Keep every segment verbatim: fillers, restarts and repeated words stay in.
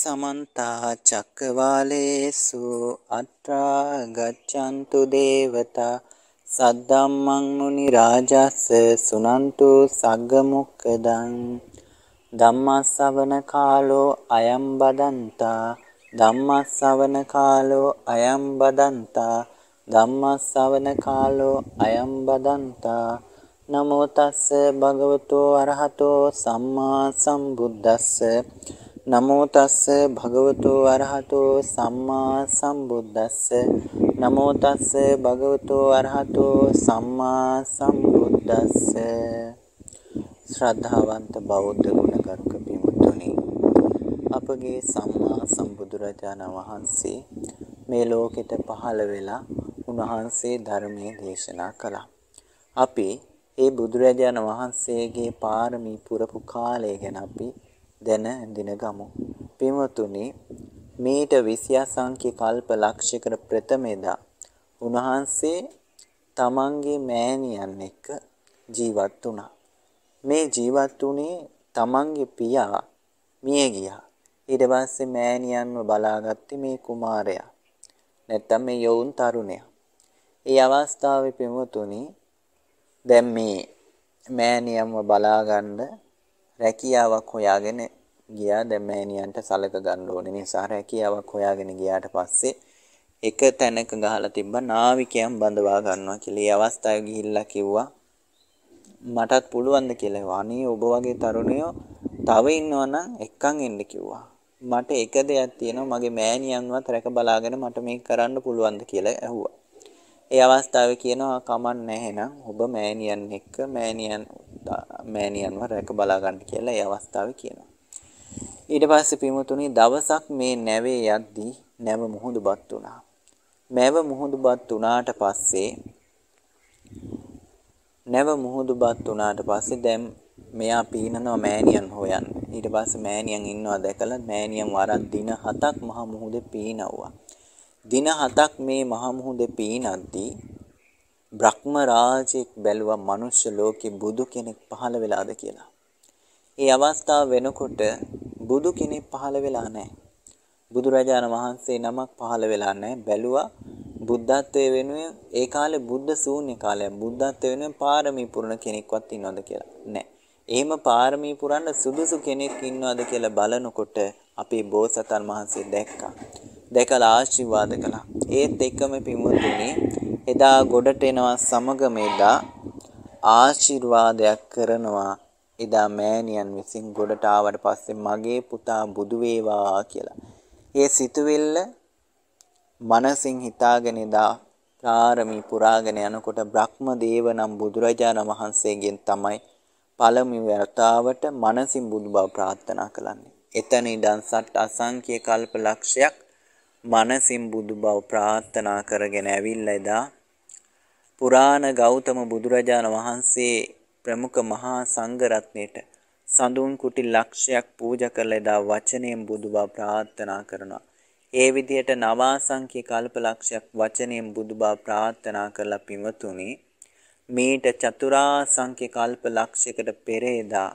समन्ता चक्रवालेषु अत्रा गच्छन्तु देवता सद्धम्मं मुनिराजस्स शृण्वन्तु सग्गमुक्खदं धम्मस्सवण कालो अयं वदन्ता धम्मस्सवण कालो अयं वदन्ता धम्मस्सवण कालो अयं वदन्ता नमो तस्स भगवतो अरहतो सम्मा सम्बुद्धस्स नमो तस्स भगवतो अरहतो सम्मा सम्बुद्धस्स नमो तस्स भगवतो अरहतो सम्मा सम्बुद्धस्स। श्रद्धावंत बौद्ध गुणगरुक පින්වතුනි, අපගේ සම්මා සම්බුදුරජාණන් වහන්සේ මේ ලෝකෙට පහළ වෙලා උන්වහන්සේ ධර්මයේ දේශනා කළා. අපි ඒ බුදුරජාණන් වහන්සේගේ පාරමී පුරපු කාලය ගැන අපි දැන දින ගමු. පින්වතුනි, මේට විශ්‍යාසංඛ්‍ය කල්ප ලක්ෂයකට ප්‍රථමෙදා උන්වහන්සේ තමන්ගේ මෑණියන් එක්ක ජීවත් වුණා. මේ ජීවත් වුණේ තමන්ගේ පියා මිය ගියා. ඊට පස්සේ මෑණියන්ව බලාගත්තේ මේ කුමාරයා. නැත්තම් මේ යෝන් තරුණයා. ඒ අවස්ථාවේ පින්වතුනි, දැන් මේ මෑණියන්ව බලාගන්න රැකියාවක් හොයාගෙන ගියා. දැන් මෑණියන්ට සලක ගන්න ඕනේ නිසා රැකියාවක් හොයාගෙන ගියාට පස්සේ එක තැනක ගහලා තිබ්බා නාවිකයන් බඳවා ගන්නවා කියලා. ඒ අවස්ථාවේ ගිහිල්ලා කිව්වා මටත් පුළුවන්ද කියලා. අනේ ඔබ වගේ තරුණයෝ තව ඉන්නවනම් එක්කන් එන්න කිව්වා. මට එක දෙයක් තියෙනවා, මගේ මෑණියන්වත් රැක බලාගෙන මට මේක කරන්න පුළුවන්ද කියලා ඇහුවා. ඒ අවස්ථාවේ කියනවා කමක් නැහැ නං, ඔබ මෑණියන් එක්ක මෑණියන් මෑණියන්ව රැක බලා ගන්න කියලා ඒ අවස්ථාවේ කියනවා. ඊට පස්සේ පින්වතුනි, දවසක් මේ නැවේ යද්දී නැව මුහුදුපත් වුණා. නැව මුහුදුපත් වුණාට පස්සේ නැව මුහුදුපත් වුණාට පස්සේ දැන් මෙයා පීනනවා මෑණියන් හොයන්න. ඊට පස්සේ මෑණියන් ඉන්නවා දැකලා මෑණියන් වරක් දින හතක් මහ මුහුදේ පීනවුවා. දින හතක් මේ මහ මුහුදේ පීනද්දී බ්‍රහ්ම රාජෙක් බැලුවා මනුෂ්‍ය ලෝකේ බුදු කෙනෙක් පහළ වෙලාද කියලා. ඒ අවස්ථාව වෙනකොට බුදු කෙනෙක් පහළ වෙලා නැහැ. බුදුරජාණන් වහන්සේ නමක් පහළ වෙලා නැහැ. බැලුවා බුද්ධත්වයේ වෙනුවෙන් ඒ කාලේ බුද්ධ ශූන්‍ය කාලය. බුද්ධත්වයේ වෙනුවෙන් පාරමී පුරන කෙනෙක්වත් ඉන්නවද කියලා නැහැ. එහෙම පාරමී පුරන්න සුදුසු කෙනෙක් ඉන්නවද කියලා බලනකොට අපේ බෝසතාණන් වහන්සේ දැක්කා. දැකලා ආශිර්වාද කළා. ඒත් එකම පින්වතුනි, එදා ගොඩට එනවා සමගම එදා ආශිර්වාදයක් කරනවා. එදා මෑණියන් විසින් ගොඩට ආවට පස්සේ මගේ පුතා බුදු වේවා කියලා. ඒ සිතුවිල්ල මනසින් හිතාගෙන එදා පාරමී පුරාගෙන යනකොට බ්‍රහ්මදේව නම් බුදුරජාණන් වහන්සේගෙන් තමයි පළමු වතාවට මනසින් බුදු බව ප්‍රාර්ථනා කරන්නේ. එතන ඉඳන් සත් අසංඛ්‍ය කල්ප ලක්ෂයක් මනසින් බුදු බව ප්‍රාර්ථනා කරගෙන ඇවිල්ලා එදා පුරාණ ගෞතම බුදුරජාණන් වහන්සේ ප්‍රමුඛ මහා සංඝ රත්නයට සඳුන් කුටි ලක්ෂයක් පූජා කරලා එදා වචනයෙන් බුදු බව ප්‍රාර්ථනා කරනවා. ඒ විදිහට නවාසංඛ්‍ය කල්ප ලක්ෂයක් වචනයෙන් බුදු බව ප්‍රාර්ථනා කරලා පින්වතුනි, මේට චතුරාසංඛ්‍ය කල්ප ලක්ෂයකට පෙර එදා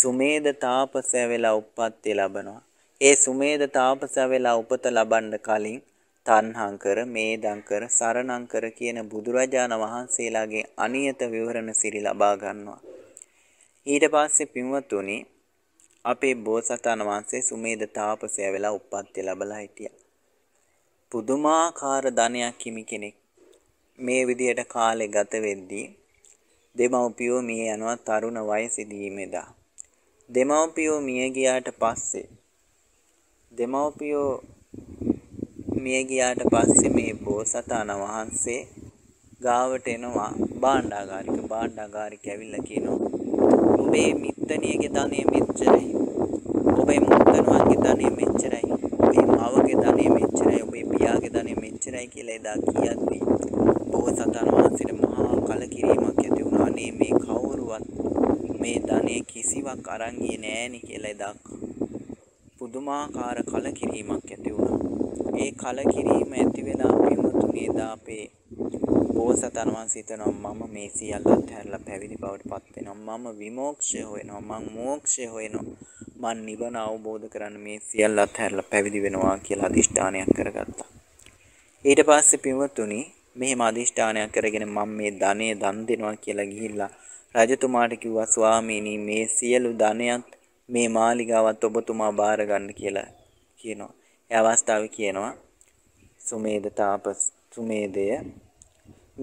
සුමේධ තාපසය වෙලා උප්පත්ති ලැබනවා. ඒ සුමේධ තාපසයා වෙලා උපත ලබන්න කලින් තණ්හං කර, මේදං කර, සරණං කර කියන බුදුරජාණන් වහන්සේලාගේ අනියත විවරණ සිරි ලබා ගන්නවා. ඊට පස්සේ පින්වතුනි, අපේ බෝසතාණන් වහන්සේ සුමේධ තාපසයා වෙලා උප්පත්ති ලැබලා හිටියා. පුදුමාකාර ධනයක් හිමි කෙනෙක්. මේ විදිහට කාලේ ගත වෙද්දී දෙමව්පියෝ මිය යනවා තරුණ වයසේදී මෙදා. දෙමව්පියෝ මිය ගියාට පස්සේ දෙමව්පියෝ මිය ගියාට පස්සේ මේ බෝසතාණන් වහන්සේ ගාවට එනවා භාණ්ඩාගාරික. භාණ්ඩාගාරික ඇවිල්ලා කියනවා ඔබේ මිත්තණියගේ ධනෙ මෙච්චරයි, ඔබේ මුත්තණුවන්ගේ ධනෙ මෙච්චරයි, ඔබේ මවගේ ධනෙ මෙච්චරයි, ඔබේ පියාගේ ධනෙ මෙච්චරයි කියලා එදා කියද්දී බෝසතාණන් වහන්සේට මහා කලකිරීමක් ඇති වුණා. අනේ මේ කවුරුවත් මේ ධනෙ කිසිවක් අරන් ගියේ නෑනේ කියලා එදා පුදුමාකාර කලකිරීමක් ඇති වුණා. ඒ කලකිරීම ඇති වෙලා පින්වතුනි, එදා අපේ බෝසතාණන් වහන්සේ හිතනවා මම මේ සියල්ල අත්හැරලා පැවිදි බවට පත් වෙනවා, මම විමෝක්ෂය හොයනවා, මම මෝක්ෂය හොයනවා, मान्निबन අවබෝධ කරන්න මේ සියල්ලත් හැරලා පැවිදි වෙනවා කියලා අදිෂ්ඨානයක් කරගත්තා. ඊට පස්සේ පින්වතුනි මෙහෙම අදිෂ්ඨානයක් කරගෙන මම මේ ධනෙ දන් දෙනවා කියලා ගිහිල්ලා රජතුමාට කිව්වා ස්වාමීනි මේ සියලු ධනයත් මේ මාලිගාවත් ඔබතුමා බාර ගන්න කියලා කියනවා. ඒ අවස්ථාවේ කියනවා සුමේධ තාපස් සුමේධය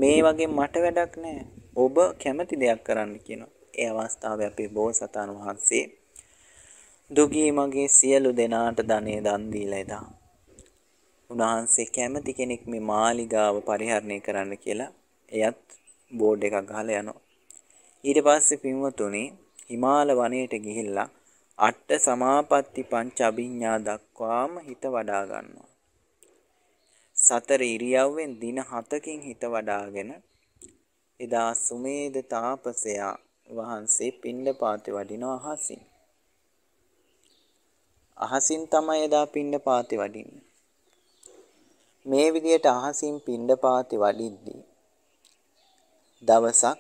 මේ වගේ මට වැඩක් නැහැ. ඔබ කැමති දෙයක් කරන්න කියනවා. ඒ අවස්ථාවේ අපේ බෝසතාණන් වහන්සේ දුගී මගේ සියලු දෙනාට ධනෙ දන් දීලා එදා උන්වහන්සේ කැමති කෙනෙක් මේ මාලිගාව පරිහරණය කරන්න කියලා එයත් බෝඩ් එකක් ගහලා යනවා. ඊට පස්සේ පින්වතුනි හිමාල වනයේට ගිහිල්ලා අට සමාපatti පංච අභිඥා දක්වාම හිත වඩා ගන්නවා. සතර ඉරියව්වෙන් දින හතකින් හිත වඩාගෙන එදා සුමේධ තාපසයා වහන්සේ පිණ්ඩපාතේ වඩිනවා අහසින්. අහසින් තමයි එදා පිණ්ඩපාතේ වඩින්නේ. මේ විදියට අහසින් පිණ්ඩපාතේ වඩිද්දී දවසක්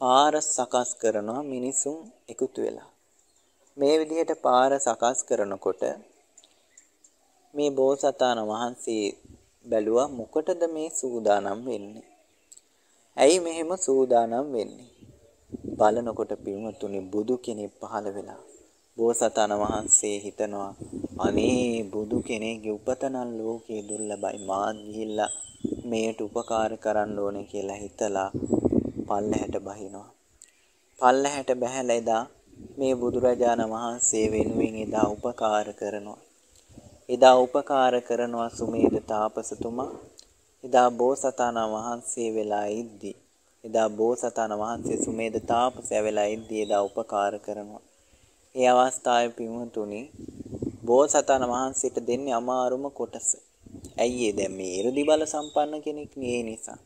පාර සකස් කරනවා මිනිසුන් එකතු වෙලා. මේ විදියට පාර සකස් කරනකොට මේ බෝසතාණන් වහන්සේ බැලුවා මොකටද මේ සූදානම් වෙන්නේ? ඇයි මෙහෙම සූදානම් වෙන්නේ? බලනකොට පින්වතුනි බුදු කෙනෙක් පහළ වෙලා බෝසතාණන් වහන්සේ හිතනවා අනේ බුදු කෙනෙක්ගේ උපත නම් ලෝකේ දුර්ලභයි මාත් ගිහිල්ලා මේට උපකාර කරන්න ඕනේ කියලා හිතලා පල්ලහැට බහිනවා. පල්ලහැට බැහැලා එදා මේ බුදුරජාණන් වහන්සේ වෙනුවෙන් එදා උපකාර කරනවා. එදා උපකාර කරනවා සුමේධ තාපසතුමා එදා බෝසතාණන් වහන්සේ වෙලා ඉද්දී එදා බෝසතාණන් වහන්සේ සුමේධ තාපසයා වෙලා ඉද්දී එදා උපකාර කරනවා. ඒ අවස්ථාවේ පින්වතුනි බෝසතාණන් වහන්සේට දෙන්නේ අමාරුම කොටස. ඇයි ඒ දැන් මේ ඍදි බල සම්පන්න කෙනෙක් නේ නිසා.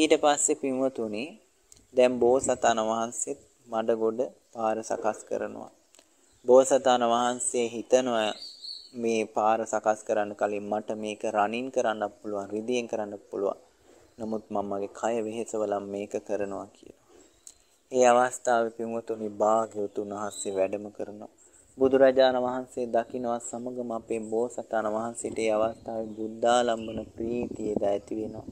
ඊට පස්සේ පින්වතුනි දැන් බෝසතාණන් වහන්සේ මඩගොඩ පාර සකස් කරනවා. බෝසතාණන් වහන්සේ හිතනවා මේ පාර සකස් කරන්න කලින් මට මේක රණින් කරන්න පුළුවන් රිදීෙන් කරන්න පුළුවන්. නමුත් මම මගේ කය වෙහෙසවලා මේක කරනවා කියලා. ඒ අවස්ථාවේ පින්වතුනි භාග්‍යවතුන් වහන්සේ වැඩම කරනවා. බුදුරජාණන් වහන්සේ දකින්නවා සමගම අපේ බෝසතාණන් වහන්සේට ඒ අවස්ථාවේ බුද්ධාලම්බන ප්‍රීතිය දැති වෙනවා.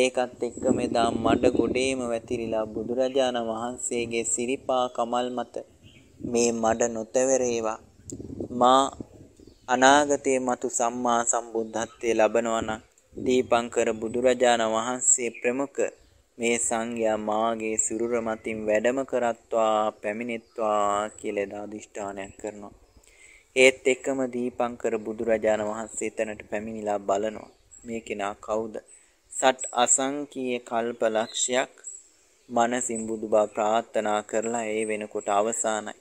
ඒකත් එක්ක මෙදා මඩ ගොඩේම වැතිරිලා බුදුරජාණන් වහන්සේගේ සිරිපා කමල් මත මේ මඩ නොතවරේවා මා අනාගතේ මතු සම්මා සම්බුද්ධත්වයේ ලබනවා නම් දීපංකර බුදුරජාණන් වහන්සේ ප්‍රමුඛ මේ සංඝයා මාගේ සිරුර මතින් වැඩම කරත්වා පැමිණෙත්වා කියලා දාදිෂ්ඨානයක් කරනවා. ඒත් එක්කම දීපංකර බුදුරජාණන් වහන්සේ එතනට පැමිණිලා බලනවා මේ කෙනා කවුද? සත් අසංකීය කල්ප ලක්ෂයක් මනසින් බුදුබව ප්‍රාර්ථනා කරලා ඒ වෙනකොට අවසానයි.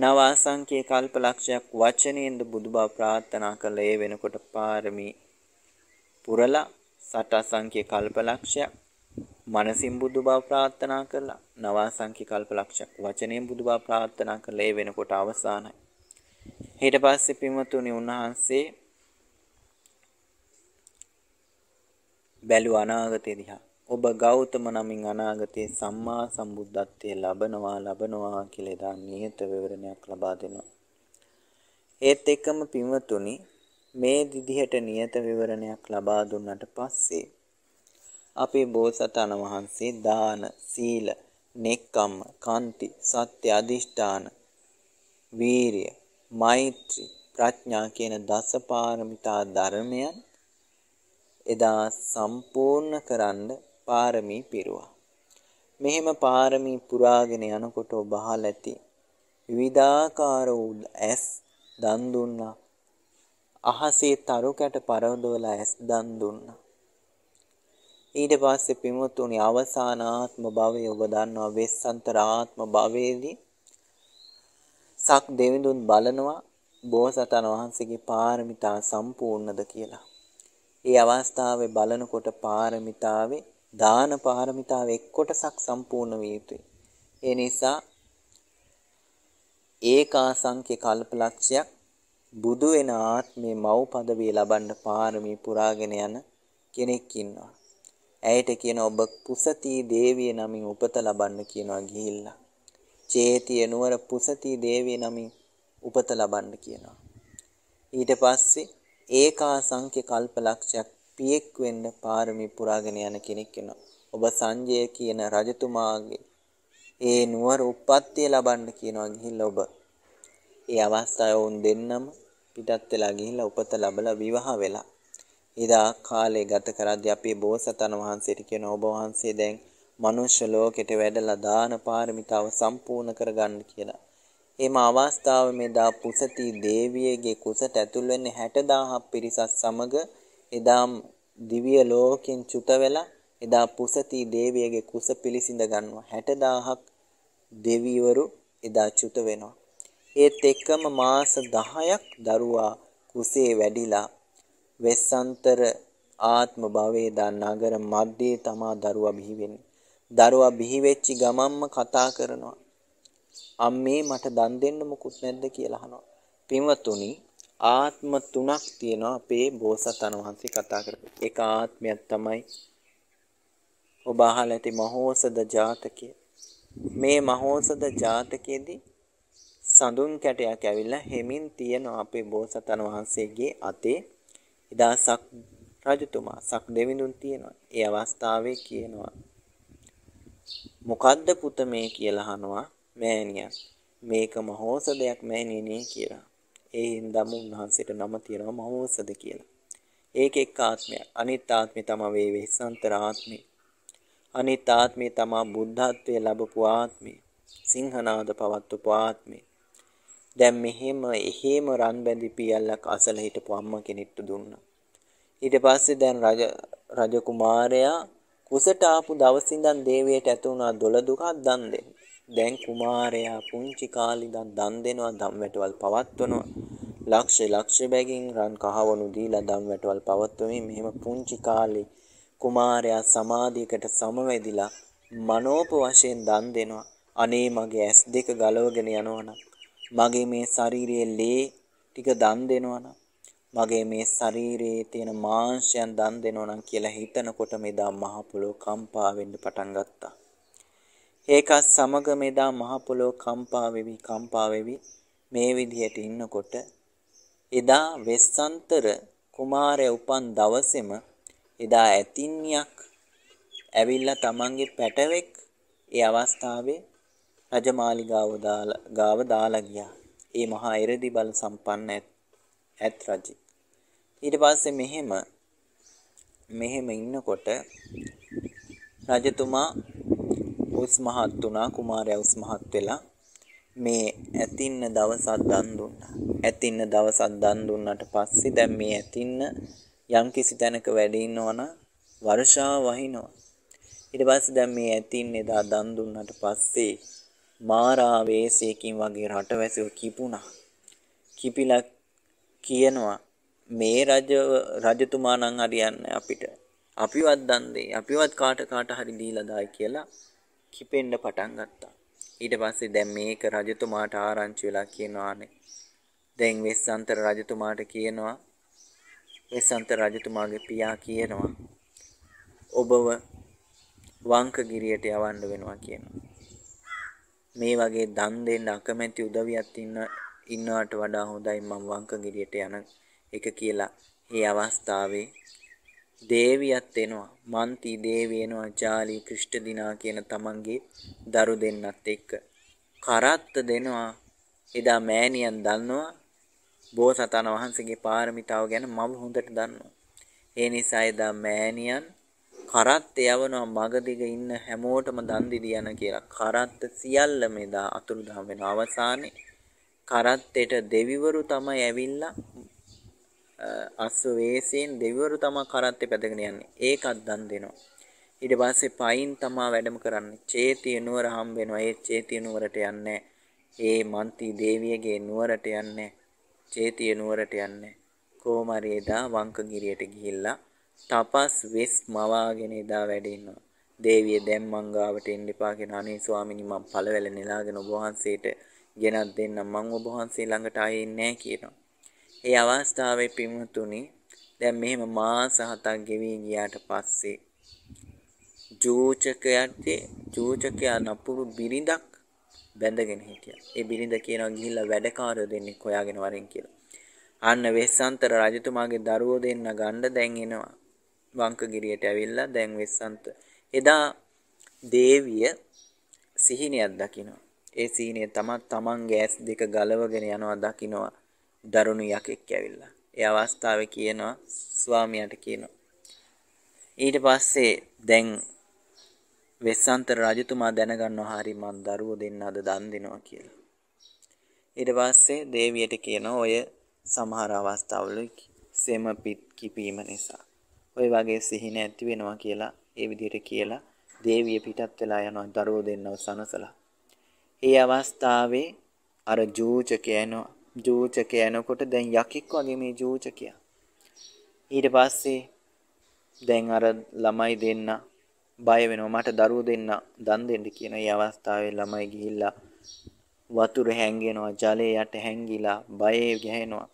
නව අසංකීය කල්ප ලක්ෂයක් වචනෙන්ද බුදුබව ප්‍රාර්ථනා කරලා ඒ වෙනකොට පාරමී පුරලා සත් අසංකීය කල්ප ලක්ෂයක් මනසින් බුදු බව ප්‍රාර්ථනා කළා. නවාසංඛ්‍ය කල්පලක්ෂයක් වචනයෙන් බුදු බව ප්‍රාර්ථනා කළා. ඒ වෙනකොට අවසానයි. ඊට පස්සේ පින්වතුනි උන්වහන්සේ බැලු අනාගතය දිහා. ඔබ ගෞතම නමින් අනාගතයේ සම්මා සම්බුද්ධත්වයේ ලබනවා ලබනවා කියලා දා නියත විවරණයක් ලබා දෙනවා. ඒත් එක්කම පින්වතුනි මේ දිදිහට නියත විවරණයක් ලබා දුන්නට පස්සේ අපේ බෝසතාණන් වහන්සේ දාන, සීල, නෙක්ඛම්ම, කාන්ති, සත්‍ය අධිෂ්ඨාන, වීරිය, මෛත්‍රී, ප්‍රඥා කියන දස පාරමිතා ධර්මයන් එදා සම්පූර්ණ කරන්න පාරමී පිරුවා. මෙහෙම පාරමී පුරාගෙන යනකොට ඔබ අහලා ඇති විවිධාකාර වූ ඇස් දන් දුන්නා. අහසේ තරුකැට පරවදවලා ඇස් දන් දුන්නා. ඊට පස්සේ පින්වතුනි අවසාන ආත්ම භවයේ ඔබ දන්නවා වෙස්සන්තර ආත්ම භවයේදී සක් දෙවිඳුන් බලනවා බෝසතාණන් වහන්සේගේ පාරමිතා සම්පූර්ණද කියලා. ඒ අවස්ථාවේ බලනකොට පාරමිතාවේ දාන පාරමිතාවේ එක් කොටසක් සම්පූර්ණ විය යුතුයි. ඒ නිසා ඒකාසංඛ්‍ය කල්පලක්ෂයක් බුදු වෙන ආත්මේ මව් පදවිය ලබන්න පාරමී පුරාගෙන යන කෙනෙක් ඉන්නවා. ඇයට කියන ඔබ පුසති දේවිය නමින් උපත ලබන්න කියනවා ගිහිල්ලා. චේතිය නුවර පුසති දේවී නමින් උපත ලබන්න කියනවා. ඊට පස්සේ ඒකා සංඛ්‍ය කල්පලක්ෂයක් පියෙක් වෙන්න පාරමී පුරාගෙන යන කෙනෙක් වෙනවා. ඔබ සංජය කියන රජතුමාගේ ඒ නුවර උප්පත්තිය ලබන්න කියනවා ගිහිල්ලා ඔබ. ඒ අවස්ථාවේ වුන් දෙන්නම පිටත් වෙලා ගිහිල්ලා උපත ලැබලා විවාහ වෙලා. ඉදා කාලේ ගත කරද්දී අපේ බෝසතන වහන්සේට කියන ඔබ වහන්සේ දැන් මනුෂ්‍ය ලෝකෙට වැඩලා දාන පාරමිතාව සම්පූර්ණ කරගන්න කියලා. එම අවස්ථාවේ මේ දා පුසති දේවියගේ කුසට ඇතුල් වෙන්නේ හැට දාහක් පිරිසක් සමග එදාම් දිව්‍ය ලෝකෙන් චුත වෙලා එදා පුසති දේවියගේ කුස පිළිසිඳ ගන්නවා. හැට දාහක් දෙවිවරු එදා චුත වෙනවා. ඒත් එක්කම මාස දහයක් දරුවා කුසේ වැඩිලා වෙස්සන්තර ආත්ම භවයේ දා නගර මැදේ තමා දරුවා බිහි වෙන්නේ. දරුවා බිහි වෙච්චි ගමම්ම කතා කරනවා. අම්මේ මට දන් දෙන්න මොකුත් නැද්ද කියලා අහනවා. පින්වතුනි ආත්ම තුනක් තියෙනවා අපේ බෝසතන වහන්සේ කතා කරපු. එක ආත්මයක් තමයි ඔබ අහලා ඇති මහෝසද ජාතකය. මේ මහෝසද ජාතකයේදී සඳුන් කැටයක් ඇවිල්ලා හෙමින් තියෙන අපේ බෝසතන වහන්සේගේ අතේ ඉදාසක් රජතුමා සක් දෙවිඳුන් තියෙනවා. ඒ අවස්ථාවේ කියනවා මොකද්ද පුත මේ කියලා අහනවා මෑණියන්. මේක මහෝසදයක් මෑණියනේ කියලා. ඒ හින්දාම උන්වහන්සේට නම තියෙනවා මහෝසද කියලා. ඒක එක් ආත්මයක්. අනිත් ආත්මේ තමයි වේ වෙස්සන්තර ආත්මේ. අනිත් ආත්මේ තමයි බුද්ධත්වයේ ලැබපු ආත්මේ. සිංහනාද පවත්වපු ආත්මේ. දැන් මෙහෙම එහෙම රන් බැඳි පියල්ලක් අසල හිටපු අම්ම කෙනෙක්ට දුන්නා. ඊට පස්සේ දැන් රජ රජ කුමාරයා කුසට ආපු දවස් ඉඳන් දේවියට ඇති වුණා දොළ දුකක් දන් දෙන්න. දැන් කුමාරයා පුංචි කාලේ ඉඳන් දන් දෙනවා, දම් වැටවල් පවත්වනවා. ලක්ෂ ලක්ෂ බැගින් රන් කහවණු දීලා දම් වැටවල් පවත්වමින් මෙහෙම පුංචි කාලේ කුමාරයා සමාධියකට සමවැදිලා මනෝප වශයෙන් දන් දෙනවා. අනේ මගේ ඇස් දෙක ගලවගෙන යනවනම්, මගේ මේ ශරීරයේ ලේ ටික දන් දෙනවනම්, මගේ මේ ශරීරයේ තියෙන මාංශයන් දන් දෙනවනම් කියලා හිතනකොට මෙදා මහ පොළොව කම්පා වෙන්න පටන් ගත්තා. ඒකත් සමග මෙදා මහ පොළොව කම්පා වෙවි කම්පා වෙවි මේ විදිහට ඉන්නකොට එදා වෙස්සන්තර කුමාරයා උපන් දවසේම එදා ඇතින්නියක් ඇවිල්ලා තමන්ගේ පැටවෙක් ඒ අවස්ථාවේ රජමාලිගාව දාලා ගාව දාලා ගියා. ඒ මහා එරදි බල සම්පන්න ඇත් රජෙක්. ඊට පස්සේ මෙහෙම මෙහෙම ඉන්නකොට රජතුමා උස් මහත් වුණා. කුමාරයා උස් මහත් වෙලා මේ ඇතින්න දවසක් දන් දුන්නා. ඇතින්න දවසක් දන් දුන්නාට පස්සේ දැන් මේ ඇතින්න යම් කිසි තැනක වැඩ ඉන්නවනම් වර්ෂාව වහිනවා. ඊට පස්සේ දැන් මේ ඇතින්න එදා දන් දුන්නාට පස්සේ මාරා වේසයකින් වගේ රටවැසියෝ කිපුණා. කිපිලා කියනවා මේ රජ රජතුමා නම් හරියන්නේ අපිට. අපිවත් දන් දෙයි. අපිවත් කාට කාට හරි දීලා දායි කියලා කිපෙන්න පටන් ගත්තා. ඊට පස්සේ දැන් මේක රජතුමාට ආරංචි වෙලා කියනවානේ. දැන් වෙස්සන්තර රජතුමාට කියනවා වෙස්සන්තර රජතුමාගේ පියා කියනවා ඔබව වංකගිරියට යවන්න වෙනවා කියනවා. මේ වගේ දන් දෙන්න අකමැති උදවියක් ඉන්න ඉන්නවට වඩා හොඳයි මම වංකගිරියට යන එක කියලා. මේ අවස්ථාවේ දේවියත් එනවා. මන්ති දේවිය එනවා. ජාලි ක්‍රිෂ්ඨ දිනා කියන තමන්ගේ දරු දෙන්නත් එක්ක කරත්ත දෙනවා. එදා මෑණියන් දන්නවා බෝසතාණන් වහන්සේගේ පාරමිතාව ගැන මම හොඳට දන්නවා. ඒ නිසා එදා මෑණියන් කරත්ත යවනවා මගදිග ඉන්න හැමෝටම දන් දෙදී යන කියලා. කරත්ත සියල්ල මෙදා අතුරුදහන් වෙන අවසානයේ කරත්තේට දෙවිවරු තමයි ඇවිල්ලා අස්ව වේසයෙන් දෙවිවරු තමයි කරත්තේ පැදගෙන යන්නේ. ඒකත් දන් දෙනවා. ඊට පස්සේ පයින් තමයි වැඩම කරන්නේ. චේතිය නුවර හම් වෙනවා. ඒ චේතිය නුවරට යන්නේ ඒ මන්ති දේවියගේ නුවරට යන්නේ. චේතිය නුවරට යන්නේ කොහොම හරි එදා වංකගිරියට ගිහිල්ලා තපස් වෙස් මවාගෙන එදා වැඩෙන්නවා. දේවිය දැන් මං ගාවට එන්න එපා කියන අනේ ස්වාමිනී මං පළවැල නෙලාගෙන ඔබ වහන්සේට ගෙනත් දෙන්නම්. මං ඔබ වහන්සේ ළඟට ආයේ නැහැ කියනවා. ඒ අවස්ථාවේ පින්වතුනි දැන් මෙහෙම මාස හතක් ගෙවී ගියාට පස්සේ ජෝචකයාට ජෝචකයා නපුරු බිරිඳක් බැඳගෙන හිටියා. ඒ බිරිඳ කියනවා ගිහිල්ලා වැඩකාරයෝ දෙන්නෙක් හොයාගෙන වරින් කියලා. අන්න වෙස්සන්තර රජතුමාගේ දරුවෝ දෙන්න ගන්න දැන් එනවා. වංකගිරියට ඇවිල්ලා දැන් වෙස්සන්ත එදා දේවිය සිහිනයක් දකිනවා. ඒ සිහිනය තමත් තමන්ගේ ඇස් දෙක ගලවගෙන යනවා දකිනවා දරුණු යකෙක් ඇවිල්ලා. ඒ අවස්ථාවේ කියනවා ස්වාමියාට කියනවා. ඊට පස්සේ දැන් වෙස්සන්තර රජතුමා දැනගන්නවා හරි මන් දරුවෝ දෙන්න අද දන් දෙනවා කියලා. ඊට පස්සේ දේවියට කියනවා ඔය සමහර අවස්ථාවල සෙම පිට කිපීම නිසා ඔය වගේ සිහින ඇති වෙනවා කියලා ඒ විදිහට කියලා දේවිය පිටත් වෙලා යනවා දරුවෝ දෙන්නව සනසලා. ඒ අවස්ථාවේ අර ජූචකයනෝ ජූචකයනකොට දැන් යකෙක් වගේ මේ ජූචකයා. ඊට පස්සේ දැන් අර ළමයි දෙන්න බය වෙනවා මට දරුවෝ දෙන්න දන් දෙන්න කියන. ඒ අවස්ථාවේ ළමයි ගිහිල්ලා වතුර හැංගෙනවා ජලයේ යට හැංගිලා බයේ ගහනවා.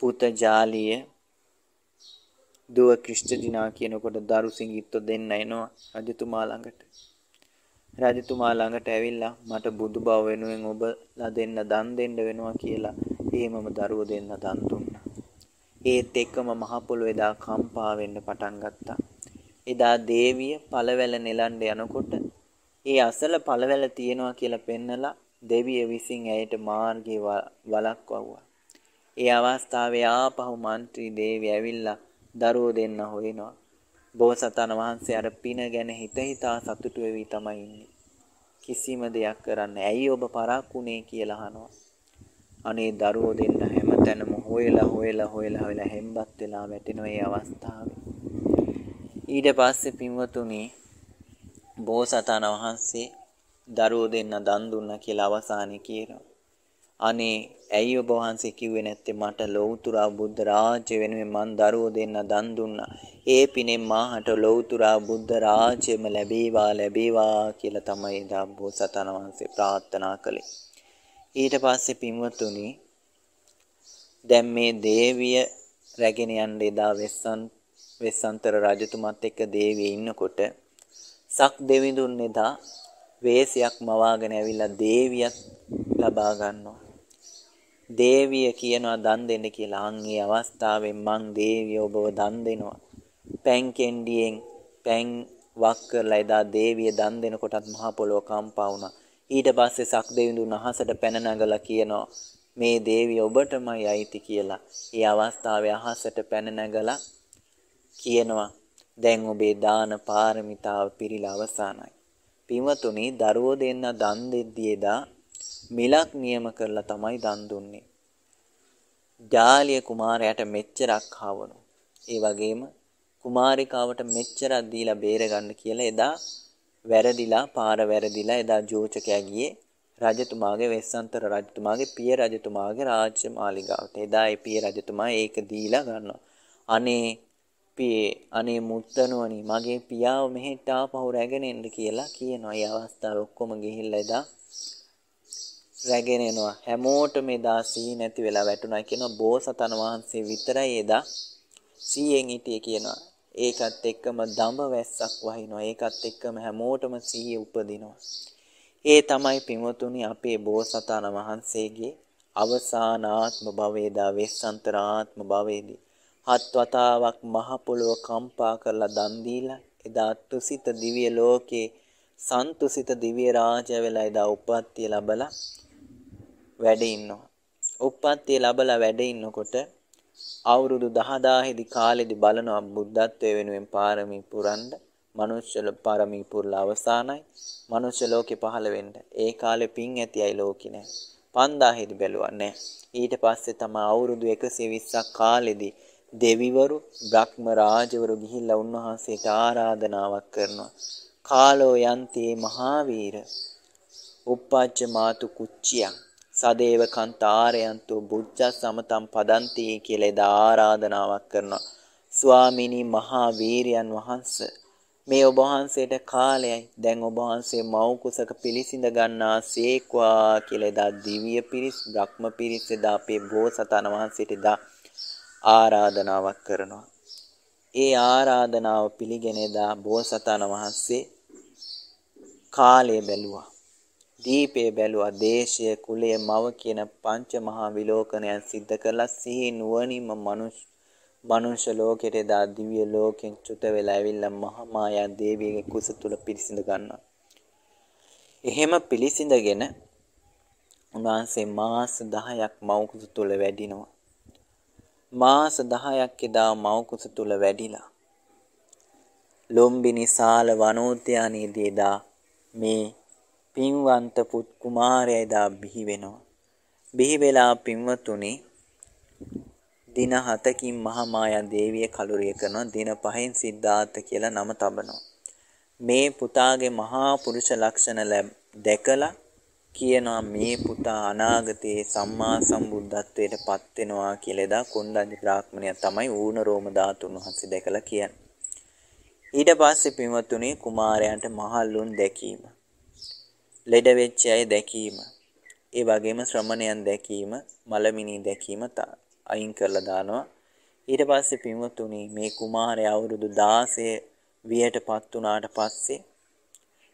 පුත ජාලිය දුව ක්‍රිෂ්ඨදිනා කියනකොට දරු සිඟිත්ත දෙන්න එනවා රජතුමා ළඟට. රජතුමා ළඟට ඇවිල්ලා මට බුදු බව වෙනුවෙන් ඔබලා දෙන්න දන් දෙන්න වෙනවා කියලා එහෙමම දරුවෝ දෙන්න දන් දුන්නා. ඒත් එක්කම මහ පොළොව එදා කම්පා වෙන්න පටන් ගත්තා. එදා දේවිය පළවැල නෙලන්න යනකොට ඒ අසල පළවැල තියෙනවා කියලා පෙන්නලා දෙවිය විසින් ඇයට මාර්ගය වළක්වුවා. ඒ අවස්ථාවේ ආපහු මන්ත්‍රී දේවිය ඇවිල්ලා දරුවෝ දෙන්න හොයනවා. බෝසතාණන් වහන්සේ අර පින ගැන හිත හිතා සතුටු වෙවි තමයි ඉන්නේ. කිසිම දෙයක් කරන්න ඇයි ඔබ පරක්කුනේ කියලා අහනවා. අනේ දරුවෝ දෙන්න හැමතැනම හොයලා හොයලා හොයලා හොයලා හෙම්බත් වෙලා වැටෙන ඒ අවස්ථාවේ. ඊට පස්සේ පින්වතුනි බෝසතාණන් වහන්සේ දරුවෝ දෙන්න දන් දුන්නා කියලා අවසානයේ කියනවා. අනේ ඇයි ඔබ වහන්සේ කිව්වේ නැත්තේ මට ලෞතර බුද්ධ රාජ්‍ය වෙනුවෙන් මං දරුවෝ දෙන්න දන් දුන්නා. ඒ පිනෙන් මාහට ලෞතර බුද්ධ රාජ්‍යම ලැබේවා ලැබේවා කියලා තමයි ධම්මෝසතන වහන්සේ ප්‍රාර්ථනා කළේ. ඊට පස්සේ පින්වතුනි දැන් මේ දේවිය රැගෙන යන්නේ දා වෙස්සන් වෙස්සන්තර රජතුමත් එක්ක දේවිය ඉන්නකොට සක් දෙවිඳුන් එදා වේශයක් මවාගෙන ඇවිල්ලා දේවියත් ලබා ගන්නවා. දේවිය කියනවා දන් දෙන්න කියලා. අන්ගේ අවස්ථාවෙන් මං දේවිය ඔබව දන් දෙනවා. පැන් කෙන්ඩියෙන් පැන් වක් කරලා එදා දේවිය දන් දෙනකොටත් මහ පොළොව කම්පා වුණා. ඊට පස්සේ සක්දෙවිඳුන් අහසට පැන නගලා කියනවා මේ දේවිය ඔබටමයි අයිති කියලා. ඒ අවස්ථාවේ අහසට පැන නගලා කියනවා දැන් ඔබේ දාන පාරමිතාව පිරීලා අවසానයි. පින්වතුනි දරුවෝ දෙන්න දන් දෙද්දී එදා මිලක් නියම කරලා තමයි දන් දුන්නේ. ජාලිය කුමාරයාට මෙච්චරක් ආවනෝ. ඒ වගේම කුමාරිකාවට මෙච්චරක් දීලා බේරගන්න කියලා එදා වැරදිලා පාර වැරදිලා එදා ජෝචකයා ගියේ රජතුමාගේ වෙස්සන්තර රජතුමාගේ පිය රජතුමාගේ රාජ්‍ය මාලිගාවට. එදා ඒ පිය රජතුමා ඒක දීලා ගන්නවා. අනේ පියේ අනේ මුත්තනුවනි මගේ පියාව මෙහෙට ආපහු රැගෙන එන්න කියලා කියනවා. ඒ අවස්ථාවේ ඔක්කොම ගිහිල්ලා එදා රැගෙන එනවා. හැමෝටම එදා සී නැති වෙලා වැටුණා කියනවා. බෝසතන වහන්සේ විතරයි එදා සීයෙන් හිටියේ කියනවා. ඒකත් එක්කම දඹ වැස්සක් වහිනවා. ඒකත් එක්කම හැමෝටම සීයේ උපදිනවා. ඒ තමයි පින්වතුනි අපේ බෝසතන වහන්සේගේ අවසානාත්ම භවයේදා වෙස්සන්තර ආත්ම භවයේදී හත් වතාවක් මහ පොළොව කම්පා කරලා දන් දීලා එදා තුසිත දිව්‍ය ලෝකේ සන්තුසිත දිව්‍ය රාජය වෙලා එදා උප්පත්තිය ලැබලා වැඩ ඉන්නවා. උප්පත්තිය ලැබලා වැඩ ඉන්නකොට අවුරුදු දහදාහේ දී කාලෙදි බලනවා බුද්ධත්වයේ වෙනුවෙන් පාරමී පුරන්න මනුෂ්‍ය පාරමී පුරලා අවසానයි මනුෂ්‍ය ලෝකේ පහළ වෙන්න. ඒ කාලේ පින් ඇතියි ලෝකේ නෑ. පන්දාහේ දී බැලුවා නෑ. ඊට පස්සේ තමයි අවුරුදු එකසිය විස්සක් කාලෙදි දෙවිවරු බ්‍රහ්ම රාජවරු ගිහිල්ලා උන්වහන්සේට ආරාධනාවක් කරනවා. කාලෝ යන්තේ මහාවීර උප්පච්ච මාතු කුච්චියං සදේව කන්තාරයන්තු බුද්ධ සමතම් පදන්ති කියලා එදා ආරාධනාවක් කරනවා. ස්වාමිනී මහා වීරයන් වහන්ස මේ ඔබ වහන්සේට කාලයයි දැන් ඔබ වහන්සේ මව් කුසක පිළිසිඳ ගන්නාසේක්වා කියලා එදා දිව්‍ය පිරිස් බ්‍රහ්ම පිරිස් එදා අපේ බෝසතාණන් වහන්සේට එදා ආරාධනාවක් කරනවා. ඒ ආරාධනාව පිළිගෙන එදා බෝසතාණන් වහන්සේ කාලය බැලුවා. දීපේ බැලුවා දේශය කුලය මව කියන පංච මහා විලෝකනයන් සිද්ධ කරලා සිහි නුවණින්ම මනුෂ්‍ය මනුෂ්‍ය ලෝකයට දා දිව්‍ය ලෝකෙන් චුත වෙලා ඇවිල්ලා මහා මායා දේවියගේ කුස තුල පිළිසිඳ ගන්නවා. එහෙම පිළිසිඳගෙන උන්වහන්සේ මාස දහයක් මව කුස තුල වැඩිනවා. මාස දහයක් එදා මව කුස තුල වැඩිලා ලොම්බිනි සාල වනෝද්‍යානයේදී දා මේ පින්වන්ත පුත් කුමාරයා දා බිහි වෙනවා. බිහි වෙලා පින්වතුනි දින හතකින් මහා මායා දේවිය කලුරිය කරනවා. දින පහෙන් සිද්ධාර්ථ කියලා නම තබනවා. මේ පුතාගේ මහා පුරුෂ ලක්ෂණ දැකලා කියනවා මේ පුතා අනාගතයේ සම්මා සම්බුද්ධත්වයට පත් වෙනවා කියලා දා කොණ්ඩඤ්ඤ බ්‍රාහ්මණයා තමයි ඌණ රෝම ධාතුන් වහන්සේ දැකලා කියන්නේ. ඊට පස්සේ පින්වතුනි කුමාරයාට මහල්ලුන් දැකීම ලෙඩ වෙච්ච අය දැකීම ඒ වගේම ශ්‍රමණයන් දැකීම මලමිනී දැකීම අයින් කරලා දානවා. ඊට පස්සේ පින්වතුනි මේ කුමාරයා අවුරුදු දාසය වියටපත් වුණාට පස්සේ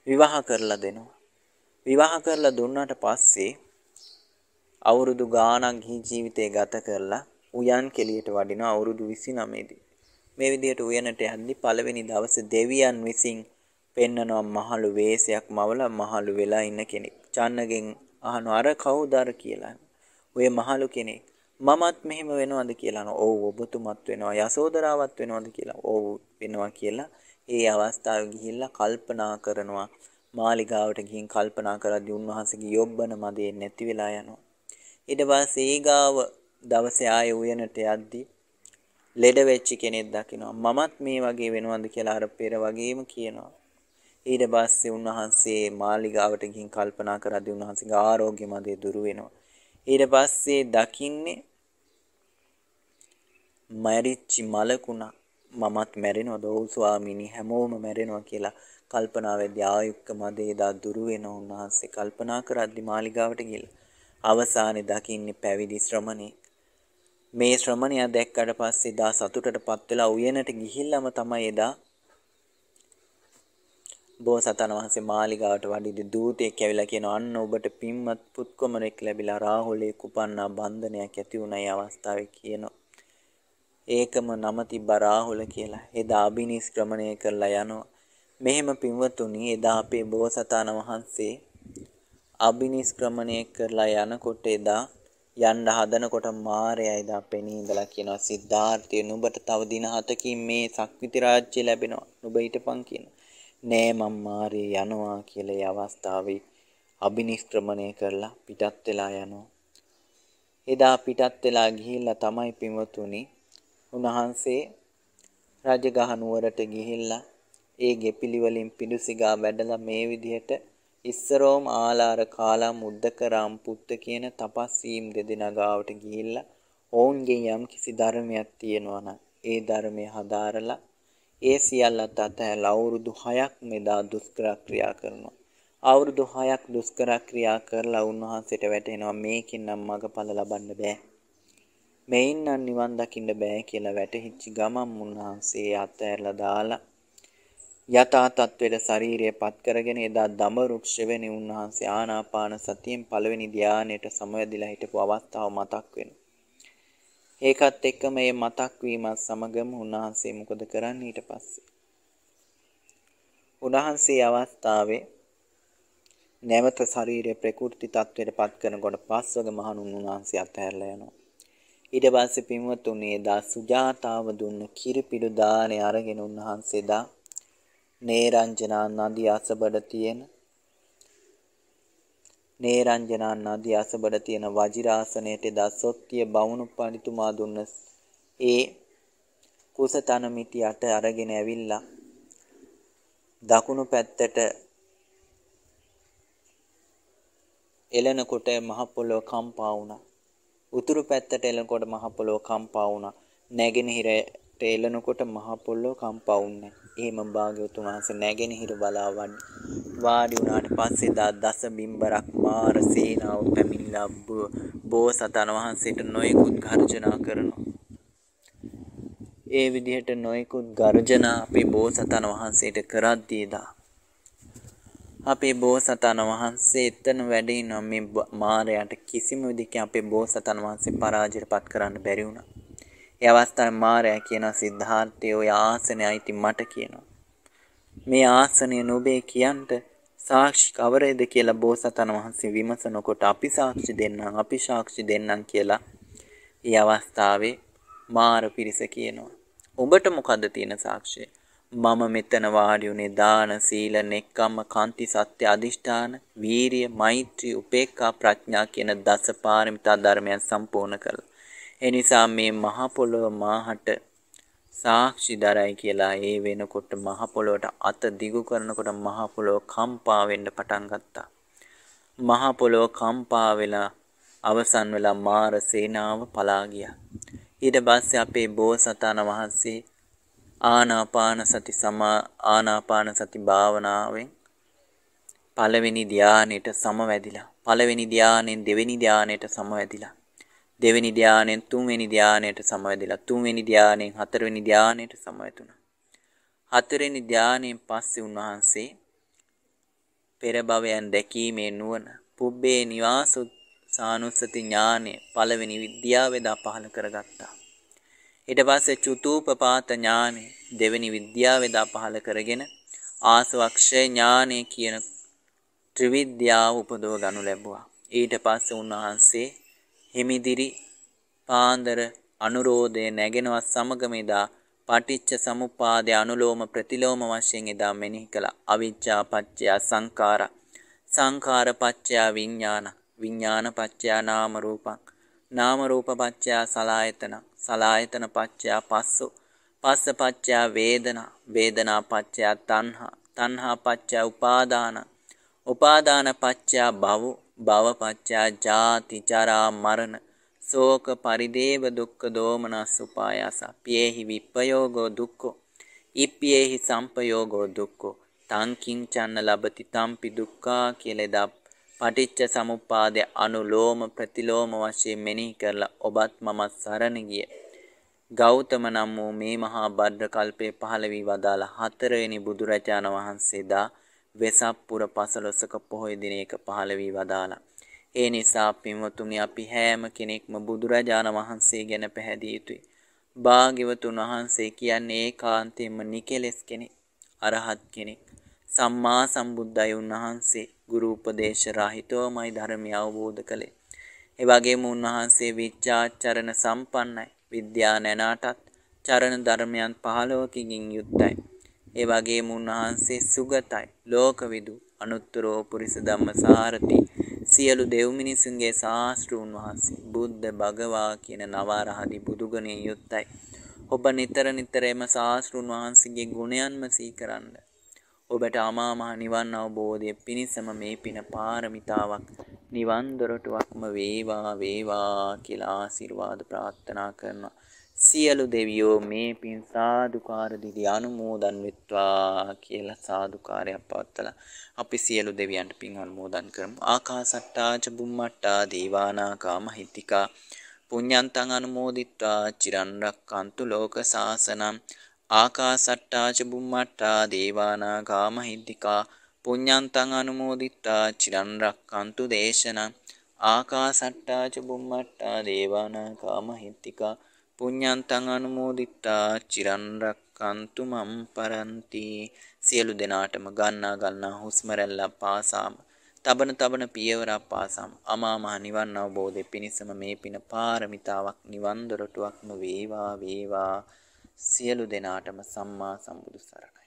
විවාහ කරලා දෙනවා. විවාහ කරලා දුන්නාට පස්සේ අවුරුදු ගාණක් ගිහි ජීවිතේ ගත කරලා උයන් කෙලියට වඩිනවා අවුරුදු විසිනවය දී. මේ විදිහට උයනට යද්දී පළවෙනි දවසේ දෙවියන් විසින් පෙන්නනවා මහලු වේශයක් මවලා මහලු වෙලා ඉන්න කෙනෙක්. චන්නගෙන් අහනවා අර කවුද අර කියලා. ඔය මහලු කෙනෙක් මමත් මෙහෙම වෙනවද කියලා අහනවා. ඔව් ඔබතුමත් වෙනවා යසෝදරාවත් වෙනවද කියලා. ඔව් වෙනවා කියලා ඒ අවස්ථාවේ ගිහිල්ලා කල්පනා කරනවා. මාලිගාවට ගිහින් කල්පනා කරද්දී උන්වහන්සේගේ යොබ්බන මදේ නැති වෙලා යනවා. ඊට පස්සේ ඊගාව දවසේ ආයේ උයනට යද්දී ලෙඩ වෙච්ච කෙනෙක් දකිනවා. මමත් මේ වගේ වෙනවද කියලා අර පෙර වගේම කියනවා. ඊට පස්සේ උන්වහන්සේ මාලිගාවට ගිහින් කල්පනා කරද්දී උන්වහන්සේගේ ආරෝග්‍ය මදේ දුරු වෙනවා. ඊට පස්සේ දකින්නේ මරිච්චි මලකුණා. මමත් මැරෙනවද? ඔව් ස්වාමීනි හැමෝම මැරෙනවා කියලා කල්පනාවේදී ආයුක්ක මදේ දා දුරු වෙනවා. උන්වහන්සේ කල්පනා කරද්දී මාලිගාවට ගිහින් අවසානයේ දකින්නේ පැවිදි ශ්‍රමණේ. මේ ශ්‍රමණයා දැක්කට පස්සේ දා සතුටටපත් වෙලා උයනට ගිහිල්ලාම තමයි එදා බෝසතාණන් වහන්සේ මාලිගාවට වඩිද්දී දූතයෙක් ඇවිල්ලා කියනවා අන්න ඔබට පින්වත් පුත් කුමරෙක් ලැබිලා රාහුලේ කුපන්නා බන්ධනයක් ඇති වුණයි අවස්ථාවේ කියනවා. ඒකම නම තිබ්බා රාහුල කියලා. එදා අභිනිෂ්ක්‍රමණය කරලා යනවා. මෙහෙම පින්වතුනි එදා අපේ බෝසතාණන් වහන්සේ අභිනිෂ්ක්‍රමණය කරලා යනකොට එදා යන්න හදනකොට මාරයා එදා පෙනී ඉඳලා කියනවා සිද්ධාර්ථය නුඹට තව දින හතකින් මේ සක්විති රාජ්‍ය ලැබෙනවා. නුඹ හිටපන් කියනවා. නෑ මම මාරේ යනවා කියලා ඒ අවස්ථාවේ අභිනිෂ්ක්‍රමණය කරලා පිටත් වෙලා යනවා. එදා පිටත් වෙලා ගිහිල්ලා තමයි පින්වතුනි උන්වහන්සේ රජගහ නුවරට ගිහිල්ලා ඒ ගෙපිලි වලින් පිඬුසිඟා වැඩලා මේ විදිහට ඉස්සරෝම් ආලාර කාලා මුද්දකරාම් පුත්ත කියන තපස්සීම් දෙදෙනා ගාවට ගිහිල්ලා ඔවුන්ගේ යම් කිසි ධර්මයක් තියෙනවා නම් ඒ ධර්මය හදාරලා ඒ සියල්ලත් අතහැරලා අවුරුදු හයක් මෙදා දුෂ්කර ක්‍රියා කරනවා. අවුරුදු හයක් දුෂ්කර ක්‍රියා කරලා උන්වහන්සේට වැටෙනවා මේකෙන් නම් මගඵල ලබන්න බෑ. මේෙන් නම් නිවන් දකින්න බෑ කියලා වැටහිච්ච ගමන් උන්වහන්සේ අතහැරලා දාලා යථා තත්වයට ශරීරයපත් කරගෙන එදා දඹ වෘක්ෂ වෙනි උන්වහන්සේ ආනාපාන සතියෙන් පළවෙනි ධානයට සමවැදිලා හිටපු අවස්ථාව මතක් වෙනවා. ඒකත් එක්ක මේ මතක් වීමත් සමගම උන්වහන්සේ මොකද කරන්නේ ඊට පස්සේ? උන්වහන්සේ අවස්ථාවේ නැවත ශරීරයේ ප්‍රකෘති තත්වයට පත් කරනකොට පස්වග මහණුන් උන්වහන්සේ අතහැරලා යනවා. ඊට පස්සේ පින්වතුනි එදා සුජාතාව දුන්න කිරිපිඩු දාණය අරගෙන උන්වහන්සේ දා නේරංජනා නදී අසබඩ තියෙන නේරංජනා නදී අසබඩ තියෙන වජිරාසනයට දසොත්තිය බවුණු පඬිතුමා දුන්න ඒ කුසතන මිටියට අරගෙන ඇවිල්ලා දකුණු පැත්තට එලනකොට මහ පොළොව කම්පා වුණා. උතුරු පැත්තට එලනකොට මහ පොළොව කම්පා වුණා. නැගෙනහිරට එලනකොට මහ පොළොව කම්පා වුණා. එහෙම භාග්‍යවතුන් වහන්සේ නැගෙනහිර බලාවන් වාඩි වුණාට පස්සේ දා දස බිම්බරක් මාර සේනාව පැමිණිලා බෝසතාණන් වහන්සේට නොයෙකුත් ගර්ජනා කරනවා. ඒ විදිහට නොයෙකුත් ගර්ජනා අපේ බෝසතාණන් වහන්සේට කරද්දී දා අපේ බෝසතාණන් වහන්සේ එතන වැඩ ඉනවා මේ මාරයාට කිසිම විදිහකින් අපේ බෝසතාණන් වහන්සේ පරාජයටපත් කරන්න බැරි වුණා. ඒ අවස්ථාවේ මාරයා කියනවා සිද්ධාර්ථය ඔය ආසනය අයිති මට කියනවා. මේ ආසනය නොබේ කියන්ට සාක්ෂි කවරේද කියලා බෝසතාණන් වහන්සේ විමසනකොට අපි සාක්ෂි දෙන්නම් අපි සාක්ෂි දෙන්නම් කියලා ඒ අවස්ථාවේ මාර පිරිස කියනවා ඔබට මොකද්ද තියෙන සාක්ෂිය මම මෙතන වාඩි උනේ දාන සීල නෙක්ඛම්ම කාන්ති සත්‍ය අදිෂ්ඨාන වීරිය මෛත්‍රී උපේක්ඛා ප්‍රඥා කියන දස පාරමිතා ධර්මයන් සම්පූර්ණ කළා ඒ නිසා මේ මහ පොළොව මාහට साक्षी धराई केला ये वेनकोट महापोलोट अत दिगु करनकोट महापोलो कंपा वेंड पटन गत्ता महापोलो कंपा वेला अवसान वेला मार सेनाव पला गया ඊට පස්සේ අපේ බෝසතාණන් වහන්සේ ආනාපාන සති සමා ආනාපාන සති භාවනාවෙන් පළවෙනි ධානයට සමවැදිලා පළවෙනි ධානයෙන් දෙවෙනි ධානයට සමවැදිලා දෙවෙනි ධානයෙන් තුන්වෙනි ධානයට සමවැදිලා තුන්වෙනි ධානයෙන් හතරවෙනි ධානයට සමවැදුණා. හතරවෙනි ධානයෙන් පස්සේ උන්වහන්සේ පෙර භවයන් දැකීමේ නුවණ පුබ්බේ නිවාසු සානුස්සති ඥානය පළවෙනි විද්‍යාව වේදා පහල කරගත්තා. ඊට පස්සේ චතුූපපාත ඥානය දෙවෙනි විද්‍යාව වේදා පහල කරගෙන ආසවක්ෂය ඥානය කියන ත්‍රිවිද්‍යාව උපදව ගනු ලැබුවා. ඊට පස්සේ උන්වහන්සේ हिमिदिरी पांदर अनुरोधे नैगेनवा समगमेदा पाटिच्च समुपादे अनुलोम प्रतिलोम वशेंगेदा मेनिहि कला अविज्जा पच्चया संखार संखार पच्चया विज्ञान विज्ञान पच्चया नाम रूपं नाम रूप पच्चया सलायतन सलायतन पच्चया पस्सु पस्स पच्चया वेदना वेदना पच्चया तन्हा तन्हा पच्चया उपादान उपादान पच्चया भव भव पच्चया जाति जरा मरण शोक परिदेव दुख दोमनस उपायास प्येहि विपयोगो दुःखो इप्येहि संपयोगो दुःखो तां किंचन लभति तांपि दुःखा केलेदा पटिच्च समुप्पादे अनुलोम प्रतिलोम वशे मेनिहि करला ओबत मम शरण गिये गौतम නම් වූ මේ මහා භද්‍ර කල්පයේ පහළ වී වදාළ හතරවෙනි බුදුරජාණන් වහන්සේදා වෙසප්පුර පසළොස්වක පොහොය දිනයක පහළ වී වදාළා. ඒ නිසා පින්වතුනි අපි හැම කෙනෙක්ම බුදුරජාණන් වහන්සේ ගැන පැහැදිය යුතුයි. භාග්‍යවතුන් වහන්සේ කියන්නේ ඒකාන්තයෙන්ම නිකලෙස් කෙනෙක්, අරහත් කෙනෙක්, සම්මා සම්බුද්ධයි. උන්වහන්සේ ගුරු උපදේශ රහිතවමයි ධර්මය අවබෝධ කළේ. ඒ වගේම උන්වහන්සේ විචාචරණ සම්පන්නයි. විද්‍යා නැනාටත් චරණ ධර්මයන් පහළොවකින් යුක්තයි. ඒ වගේම උන්වහන්සේ සුගතයි ලෝකවිදු අනුත්තරෝ පුරිස ධම්මසාරති සියලු දෙව් මිනිසුන්ගේ ශාස්ත්‍රූන් වහන්සේ බුද්ධ භගවා කියන නවරහදි බුදුගුණේ යුක්තයි. ඔබ නිතර නිතරම ශාස්ත්‍රූන් වහන්සේගේ ගුණයන්ම සීකරන්න. ඔබට අමා මහ නිවන් අවබෝධය පිණිසම මේ පින පාරමිතාවක් නිවන් දොරටුවක්ම වේවා වේවා කියලා ආශිර්වාද ප්‍රාර්ථනා කරනවා. සියලු දෙවියෝ මේ පින් සාදුකාර දිදී අනුමෝදන් වෙත්වා කියලා සාදුකාරයක් පවත්වලා අපි සියලු දෙවියන්ට පින් අනුමෝදන් කරමු. ආකාසට්ටා ච බුම්මට්ටා දීවානාකා මහිත්‍තිකා පුඤ්ඤන්තං අනුමෝදිත්වා චිරන් රක්칸තු ලෝක සාසනං. ආකාසට්ටා ච බුම්මට්ටා දීවානාකා මහිත්‍තිකා පුඤ්ඤන්තං අනුමෝදිත්වා චිරන් රක්칸තු දේශනං. ආකාසට්ටා ච බුම්මට්ටා දීවානාකා මහිත්‍තිකා පුඤ්ඤන්තං අනුමෝදිතා චිරන් රක්칸තු මම් පරන්ති. සියලු දෙනාටම ගන්නා ගන්නා හුස්ම රැල්ල පාසාම තබන තබන පියවර පාසාම අමා මහ නිවන් අවබෝධය පිණිසම මේ පින පාරමිතාවක් නිවන් දොරටුවක්ම වේවා වේවා. සියලු දෙනාටම සම්මා සම්බුදු සරණයි.